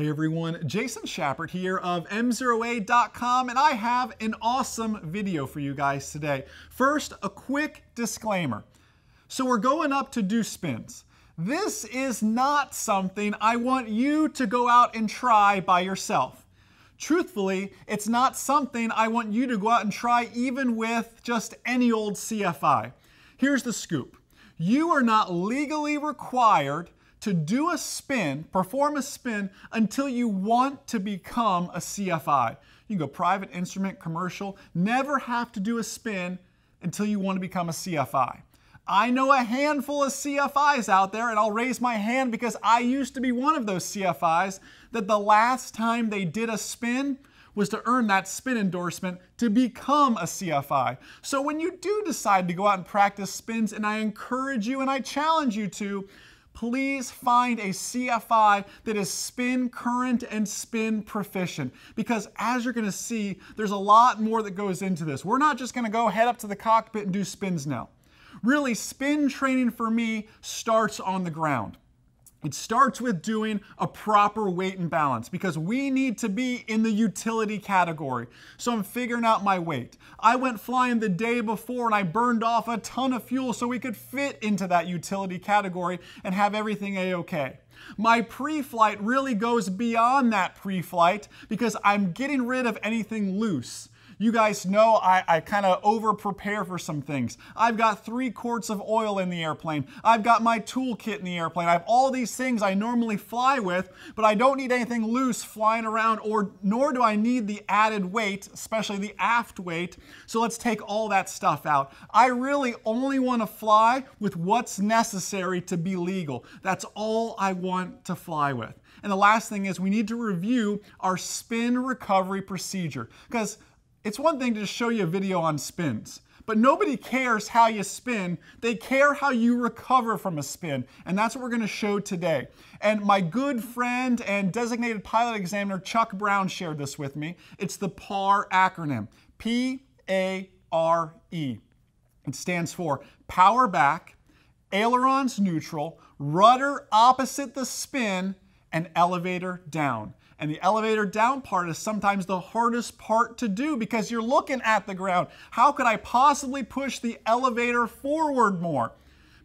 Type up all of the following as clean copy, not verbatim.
Hey everyone, Jason Shepard here of MzeroA.com, and I have an awesome video for you guys today. First, a quick disclaimer. So we're going up to do spins. This is not something I want you to go out and try by yourself. Truthfully, it's not something I want you to go out and try even with just any old CFI. Here's the scoop. You are not legally required to do a spin, perform a spin, until you want to become a CFI. You can go private, instrument, commercial, never have to do a spin until you want to become a CFI. I know a handful of CFIs out there, and I'll raise my hand because I used to be one of those CFIs that the last time they did a spin was to earn that spin endorsement to become a CFI. So when you do decide to go out and practice spins, and I encourage you and I challenge you to, please find a CFI that is spin current and spin proficient, because as you're going to see, there's a lot more that goes into this. We're not just going to go head up to the cockpit and do spins now. Really, spin training for me starts on the ground. It starts with doing a proper weight and balance, because we need to be in the utility category. So I'm figuring out my weight. I went flying the day before and I burned off a ton of fuel so we could fit into that utility category and have everything a-okay. My pre-flight really goes beyond that pre-flight because I'm getting rid of anything loose. You guys know I kind of over-prepare for some things. I've got 3 quarts of oil in the airplane. I've got my toolkit in the airplane. I have all these things I normally fly with, but I don't need anything loose flying around, or nor do I need the added weight, especially the aft weight. So let's take all that stuff out. I really only want to fly with what's necessary to be legal. That's all I want to fly with. And the last thing is we need to review our spin recovery procedure, because it's one thing to just show you a video on spins, but nobody cares how you spin. They care how you recover from a spin, and that's what we're going to show today. And my good friend and designated pilot examiner, Chuck Brown, shared this with me. It's the PARE acronym, P-A-R-E. It stands for power back, ailerons neutral, rudder opposite the spin, and elevator down. And the elevator down part is sometimes the hardest part to do because you're looking at the ground. How could I possibly push the elevator forward more?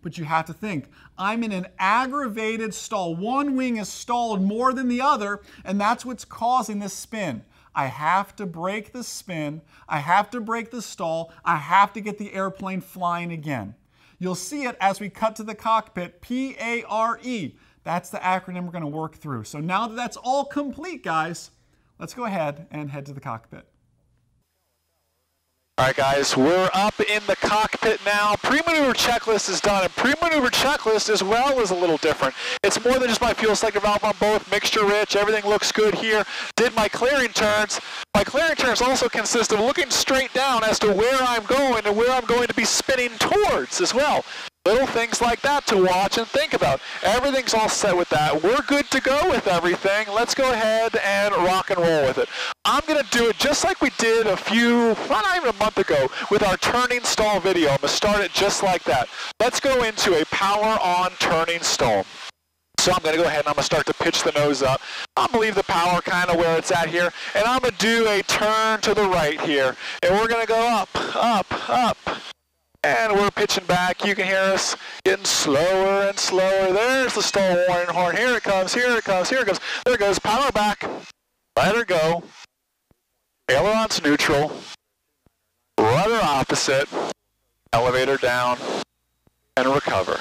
But you have to think, I'm in an aggravated stall. One wing is stalled more than the other, and that's what's causing this spin. I have to break the spin. I have to break the stall. I have to get the airplane flying again. You'll see it as we cut to the cockpit, P-A-R-E. That's the acronym we're going to work through. So now that that's all complete, guys, let's go ahead and head to the cockpit. All right, guys, we're up in the cockpit now. Pre-maneuver checklist is done, and pre-maneuver checklist as well is a little different. It's more than just my fuel selector valve on both, mixture rich, everything looks good here. Did my clearing turns. My clearing turns also consist of looking straight down as to where I'm going and where I'm going to be spinning towards as well. Little things like that to watch and think about. Everything's all set with that. We're good to go with everything. Let's go ahead and rock and roll with it. I'm going to do it just like we did not even a month ago, with our turning stall video. I'm going to start it just like that. Let's go into a power on turning stall. So I'm going to go ahead and I'm going to start to pitch the nose up. I'm going to leave the power kind of where it's at here. And I'm going to do a turn to the right here. And we're going to go up, up, up. And we're pitching back. You can hear us getting slower and slower. There's the stall warning horn. Here it comes, here it comes, here it comes. There it goes, power back. Let her go. Ailerons neutral. Rudder opposite. Elevator down. And recover.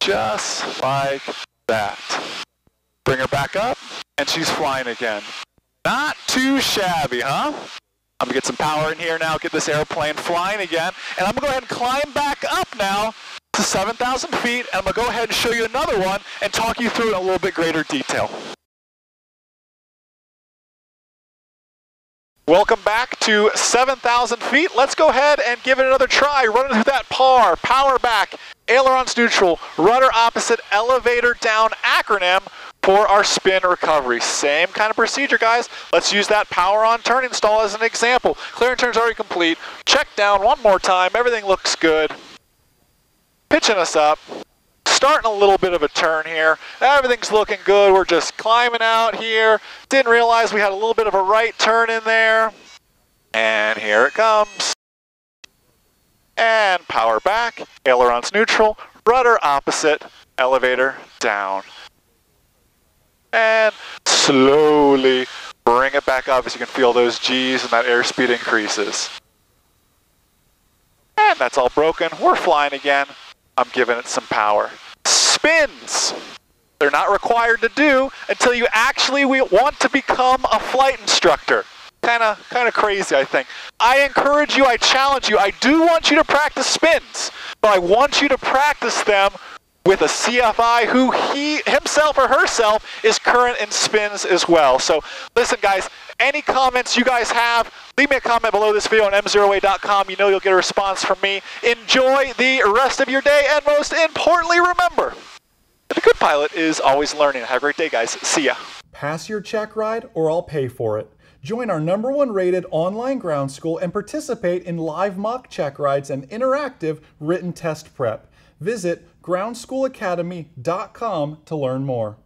Just like that. Bring her back up, and she's flying again. Not too shabby, huh? I'm going to get some power in here now, get this airplane flying again, and I'm going to go ahead and climb back up now to 7,000 feet, and I'm going to go ahead and show you another one and talk you through it in a little bit greater detail. Welcome back to 7,000 feet. Let's go ahead and give it another try, running through that PAR, power back, ailerons neutral, rudder opposite, elevator down acronym for our spin recovery. Same kind of procedure, guys. Let's use that power on turning stall as an example. Clearing turn's already complete. Check down one more time. Everything looks good. Pitching us up. starting a little bit of a turn here. Everything's looking good. We're just climbing out here. Didn't realize we had a little bit of a right turn in there. And here it comes. And power back, ailerons neutral, rudder opposite, elevator down. And slowly bring it back up as you can feel those G's and that airspeed increases. And that's all broken. We're flying again. I'm giving it some power. Spins. They're not required to do until you actually want to become a flight instructor. Kind of crazy, I think. I encourage you, I challenge you, I do want you to practice spins, but I want you to practice them with a CFI who himself or herself is current in spins as well. So listen guys, any comments you guys have, leave me a comment below this video on MzeroA.com. You know you'll get a response from me. Enjoy the rest of your day, and most importantly, remember that a good pilot is always learning. Have a great day, guys. See ya. Pass your check ride or I'll pay for it. Join our #1 rated online ground school and participate in live mock check rides and interactive written test prep. Visit GroundSchoolAcademy.com to learn more.